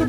I